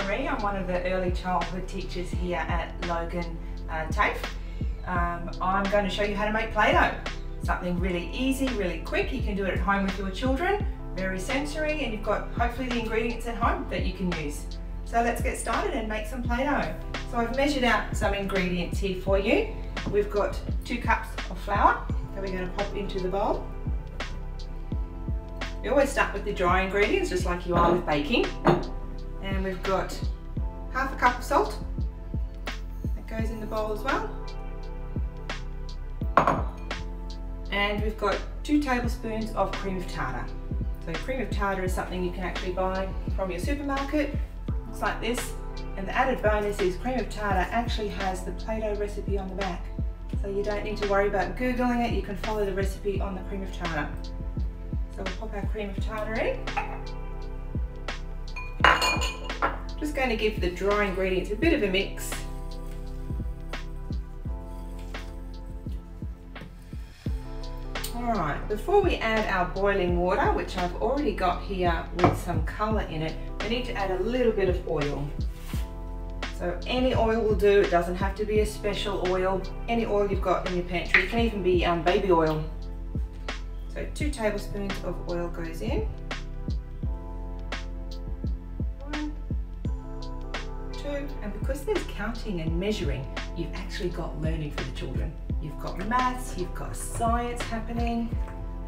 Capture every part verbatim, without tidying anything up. Marie. I'm one of the early childhood teachers here at Logan uh, TAFE. Um, I'm going to show you how to make Play-Doh. Something really easy, really quick. You can do it at home with your children. Very sensory, and you've got hopefully the ingredients at home that you can use. So let's get started and make some Play-Doh. So I've measured out some ingredients here for you. We've got two cups of flour that we're going to pop into the bowl. We always start with the dry ingredients, just like you are with baking. And we've got half a cup of salt. That goes in the bowl as well. And we've got two tablespoons of cream of tartar. So cream of tartar is something you can actually buy from your supermarket. Looks like this. And the added bonus is cream of tartar actually has the Play-Doh recipe on the back. So you don't need to worry about Googling it. You can follow the recipe on the cream of tartar. So we'll pop our cream of tartar in. Just going to give the dry ingredients a bit of a mix. Alright, before we add our boiling water, which I've already got here with some colour in it, we need to add a little bit of oil. So any oil will do, it doesn't have to be a special oil. Any oil you've got in your pantry, it can even be um, baby oil. So two tablespoons of oil goes in. One, two, and because there's counting and measuring, you've actually got learning for the children. You've got maths, you've got science happening.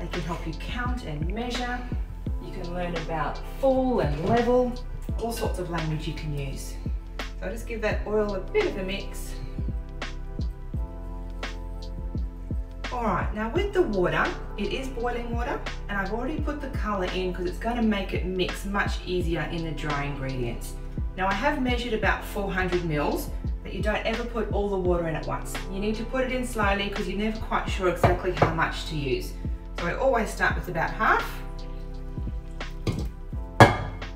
They can help you count and measure. You can learn about full and level, all sorts of language you can use. So I'll just give that oil a bit of a mix. All right, now with the water, it is boiling water, and I've already put the color in because it's going to make it mix much easier in the dry ingredients. Now I have measured about four hundred mils. But you don't ever put all the water in at once. You need to put it in slowly because you're never quite sure exactly how much to use. So I always start with about half. So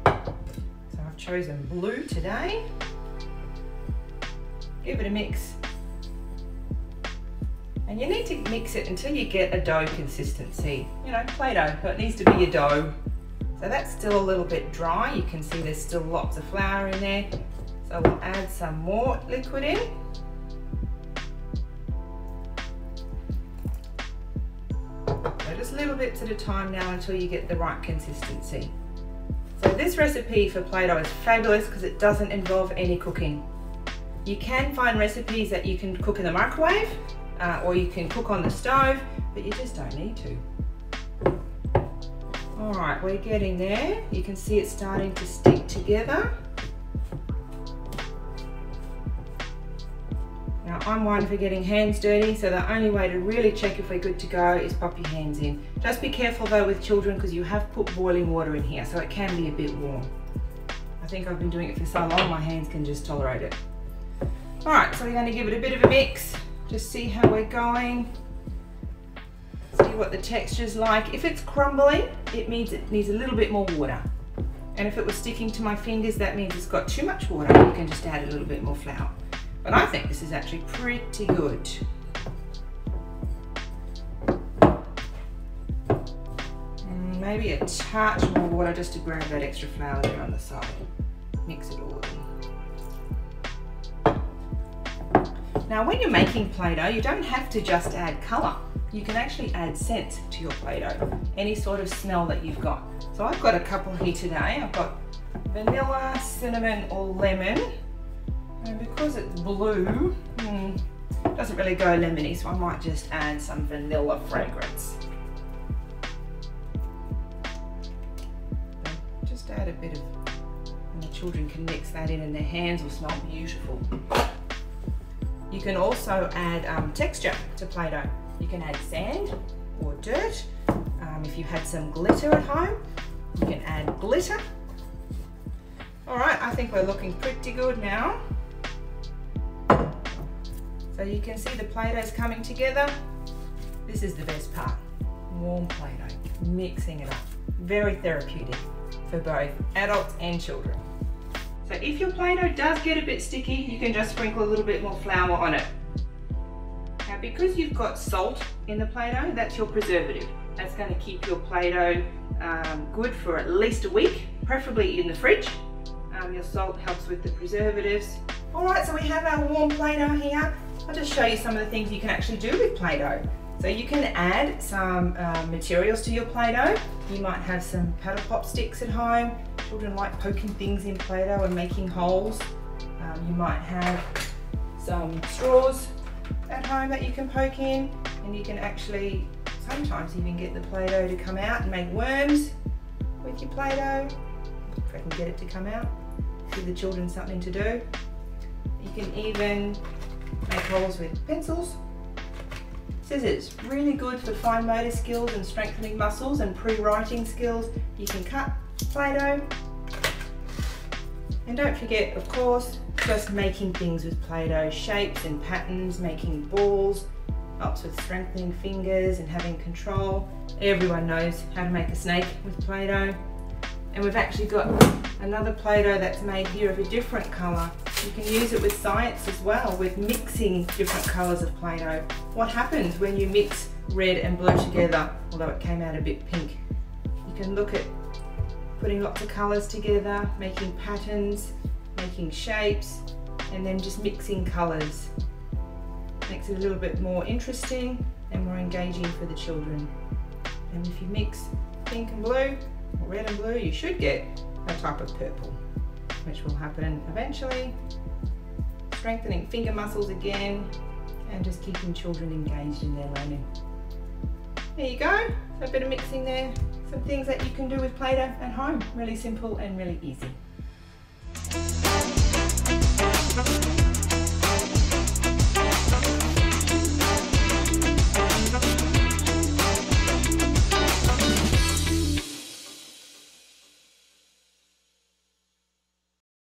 I've chosen blue today. Give it a mix. And you need to mix it until you get a dough consistency. You know, Play-Doh, so it needs to be your dough. So that's still a little bit dry. You can see there's still lots of flour in there. So we'll add some more liquid in. So just little bits at a time now until you get the right consistency. So this recipe for Play-Doh is fabulous because it doesn't involve any cooking. You can find recipes that you can cook in the microwave uh, or you can cook on the stove, but you just don't need to. All right, we're getting there. You can see it's starting to stick together. Now I'm one for getting hands dirty, so the only way to really check if we're good to go is pop your hands in. Just be careful though with children because you have put boiling water in here, so it can be a bit warm. I think I've been doing it for so long, my hands can just tolerate it. All right, so we're going to give it a bit of a mix. Just see how we're going. See what the texture's like. If it's crumbling, it means it needs a little bit more water. And if it was sticking to my fingers, that means it's got too much water. You can just add a little bit more flour. But I think this is actually pretty good. And maybe a touch more water just to grab that extra flour there on the side. Mix it all in. Now when you're making Play-Doh, you don't have to just add colour. You can actually add scent to your Play-Doh, any sort of smell that you've got. So I've got a couple here today. I've got vanilla, cinnamon or lemon. And because it's blue, hmm, doesn't really go lemony, so I might just add some vanilla fragrance. Just add a bit of, and the children can mix that in and their hands will smell beautiful. You can also add um, texture to Play-Doh. You can add sand or dirt. Um, if you had some glitter at home, you can add glitter. All right, I think we're looking pretty good now. So you can see the Play-Doh's coming together. This is the best part, warm Play-Doh, mixing it up. Very therapeutic for both adults and children. So if your Play-Doh does get a bit sticky, you can just sprinkle a little bit more flour on it. Now because you've got salt in the Play-Doh, that's your preservative. That's going to keep your Play-Doh um, good for at least a week, preferably in the fridge. um, your salt helps with the preservatives. All right, so we have our warm Play-Doh here. I'll just show you some of the things you can actually do with Play-Doh. So you can add some uh, materials to your Play-Doh. You might have some Paddle Pop sticks at home. Children like poking things in Play-Doh and making holes. Um, you might have some straws at home that you can poke in, and you can actually sometimes even get the Play-Doh to come out and make worms with your Play-Doh. If I can get it to come out, give the children something to do. You can even make holes with pencils. Scissors, really good for fine motor skills and strengthening muscles and pre-writing skills. You can cut Play-Doh. And don't forget, of course, just making things with Play-Doh, shapes and patterns, making balls, helps with strengthening fingers and having control. Everyone knows how to make a snake with Play-Doh. And we've actually got another Play-Doh that's made here of a different colour. You can use it with science as well, with mixing different colours of Play-Doh. What happens when you mix red and blue together, although it came out a bit pink? You can look at putting lots of colours together, making patterns, making shapes, and then just mixing colours. Makes it a little bit more interesting and more engaging for the children. And if you mix pink and blue, or red and blue, you should get a type of purple, which will happen eventually. Strengthening finger muscles again, and just keeping children engaged in their learning. There you go, a bit of mixing there. Some things that you can do with Play-Doh at home. Really simple and really easy.